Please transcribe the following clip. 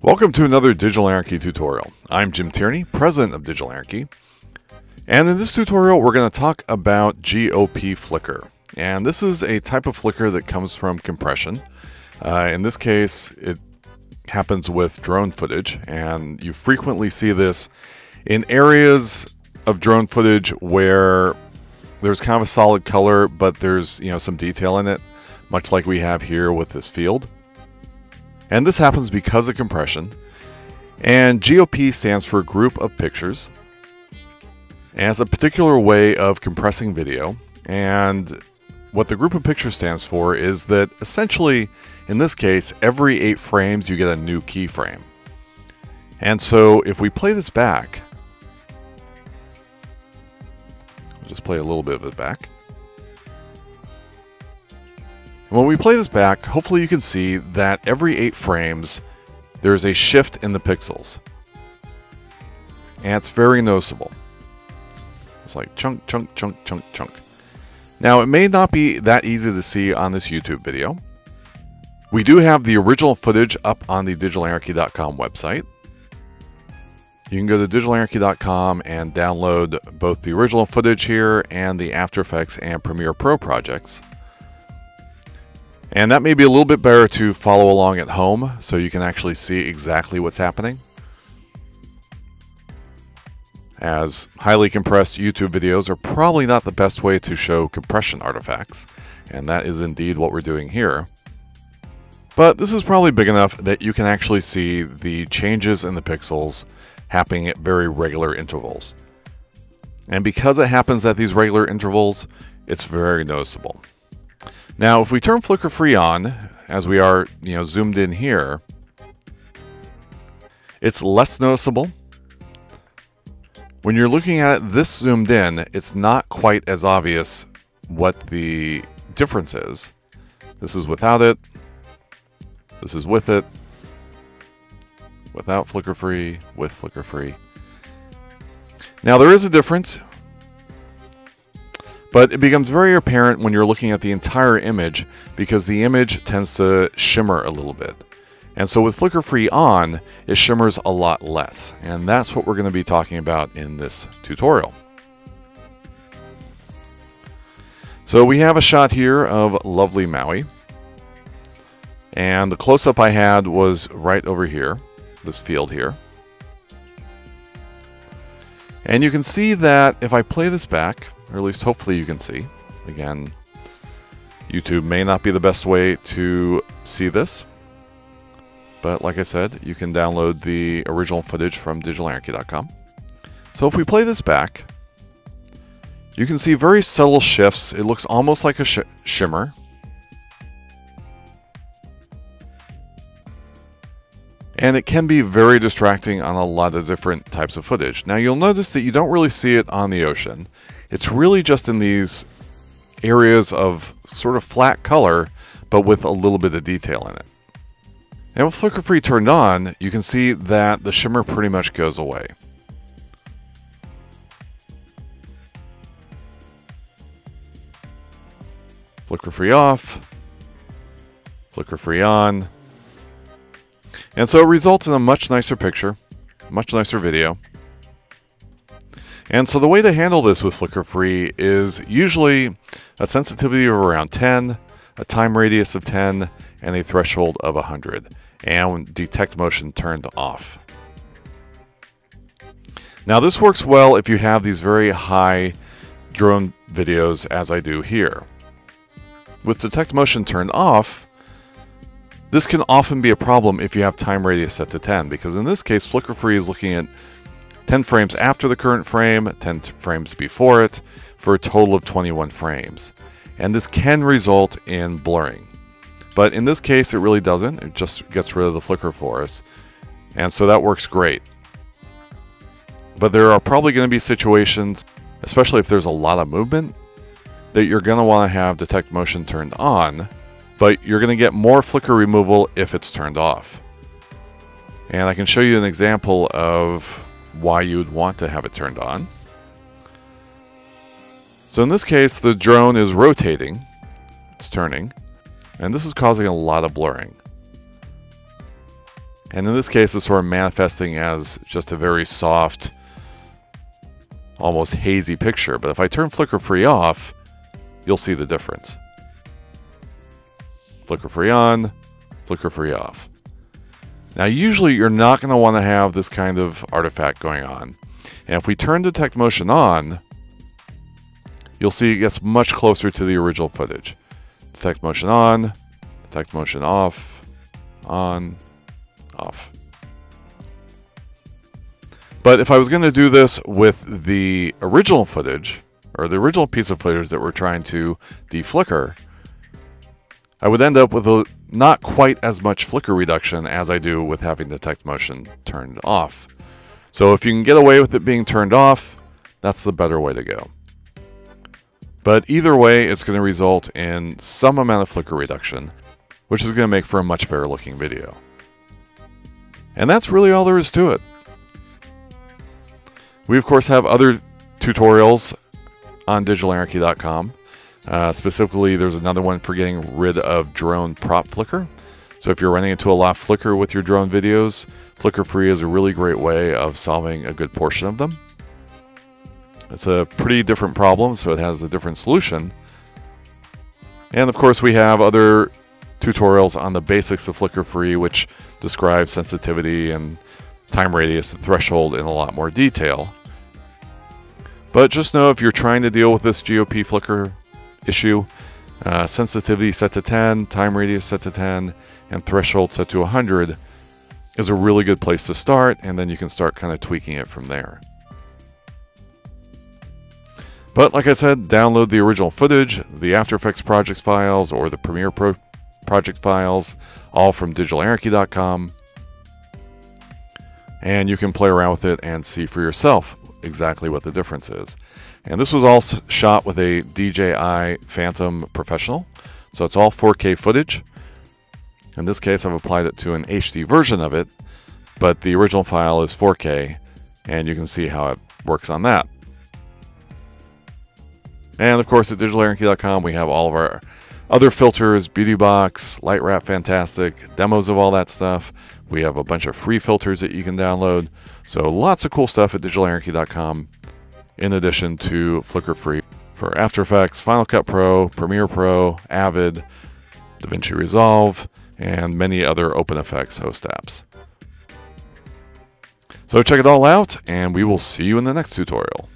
Welcome to another Digital Anarchy tutorial. I'm Jim Tierney, president of Digital Anarchy, and in this tutorial we're going to talk about GOP flicker. And this is a type of flicker that comes from compression. In this case, it happens with drone footage, and you frequently see this in areas of drone footage where there's kind of a solid color, but there's some detail in it, much like we have here with this field. And this happens because of compression. And GOP stands for Group of Pictures, and it's a particular way of compressing video. And what the Group of Pictures stands for is that essentially, in this case, every 8 frames you get a new keyframe. And so if we play this back, I'll just play a little bit of it back. When we play this back, hopefully you can see that every 8 frames, there's a shift in the pixels. And it's very noticeable. It's like chunk, chunk, chunk, chunk, chunk. Now, it may not be that easy to see on this YouTube video. We do have the original footage up on the DigitalAnarchy.com website. You can go to DigitalAnarchy.com and download both the original footage here and the After Effects and Premiere Pro projects. And that may be a little bit better to follow along at home so you can actually see exactly what's happening, as highly compressed YouTube videos are probably not the best way to show compression artifacts, and that is indeed what we're doing here. But this is probably big enough that you can actually see the changes in the pixels happening at very regular intervals. And because it happens at these regular intervals, it's very noticeable. Now, if we turn Flicker Free on, as we are, zoomed in here, it's less noticeable. When you're looking at it this zoomed in, it's not quite as obvious what the difference is. This is without it. This is with it. Without Flicker Free, with Flicker Free. Now, there is a difference, but it becomes very apparent when you're looking at the entire image because the image tends to shimmer a little bit. And so with Flicker Free on, it shimmers a lot less. And that's what we're going to be talking about in this tutorial. So we have a shot here of lovely Maui. And the close-up I had was right over here, this field here. And you can see that if I play this back, or at least hopefully you can see. Again, YouTube may not be the best way to see this, but like I said, you can download the original footage from DigitalAnarchy.com. So if we play this back, you can see very subtle shifts. It looks almost like a shimmer. And it can be very distracting on a lot of different types of footage. Now, you'll notice that you don't really see it on the ocean. It's really just in these areas of sort of flat color, but with a little bit of detail in it. And with Flicker Free turned on, you can see that the shimmer pretty much goes away. Flicker Free off, Flicker Free on. And so it results in a much nicer picture, much nicer video. And so the way to handle this with Flicker Free is usually a sensitivity of around 10, a time radius of 10, and a threshold of 100, and detect motion turned off. Now this works well if you have these very high drone videos as I do here. With detect motion turned off, this can often be a problem if you have time radius set to 10, because in this case, Flicker Free is looking at 10 frames after the current frame, 10 frames before it, for a total of 21 frames. And this can result in blurring. But in this case, it really doesn't. It just gets rid of the flicker for us. And so that works great. But there are probably going to be situations, especially if there's a lot of movement, that you're going to want to have detect motion turned on, but you're going to get more flicker removal if it's turned off. And I can show you an example of why you would want to have it turned on. So in this case, the drone is rotating, it's turning, and this is causing a lot of blurring. And in this case, it's sort of manifesting as just a very soft, almost hazy picture. But if I turn Flicker Free off, you'll see the difference. Flicker Free on, Flicker Free off. Now, usually you're not going to want to have this kind of artifact going on. And if we turn Detect Motion on, you'll see it gets much closer to the original footage. Detect Motion on, Detect Motion off, on, off. But if I was going to do this with the original footage, or the original piece of footage that we're trying to deflicker, I would end up with a not quite as much flicker reduction as I do with having Detect Motion turned off. So if you can get away with it being turned off, that's the better way to go. But either way, it's going to result in some amount of flicker reduction, which is going to make for a much better looking video. And that's really all there is to it. We of course have other tutorials on DigitalAnarchy.com. Specifically, there's another one for getting rid of drone prop flicker. So if you're running into a lot of flicker with your drone videos, Flicker Free is a really great way of solving a good portion of them. It's a pretty different problem, so it has a different solution. And of course, we have other tutorials on the basics of Flicker Free, which describe sensitivity and time radius and threshold in a lot more detail. But just know, if you're trying to deal with this GOP flicker issue, sensitivity set to 10, time radius set to 10, and threshold set to 100 is a really good place to start, and then you can start kind of tweaking it from there. But like I said, download the original footage, the After Effects projects files, or the Premiere Pro project files, all from DigitalAnarchy.com. And you can play around with it and see for yourself exactly what the difference is. And this was all shot with a DJI Phantom Professional, so it's all 4K footage. In this case, I've applied it to an HD version of it, but the original file is 4K, and you can see how it works on that. And of course, at DigitalAnarchy.com, we have all of our other filters, Beauty Box, Light Wrap, fantastic, demos of all that stuff. We have a bunch of free filters that you can download. So lots of cool stuff at DigitalAnarchy.com, in addition to Flicker Free for After Effects, Final Cut Pro, Premiere Pro, Avid, DaVinci Resolve, and many other OpenFX host apps. So check it all out, and we will see you in the next tutorial.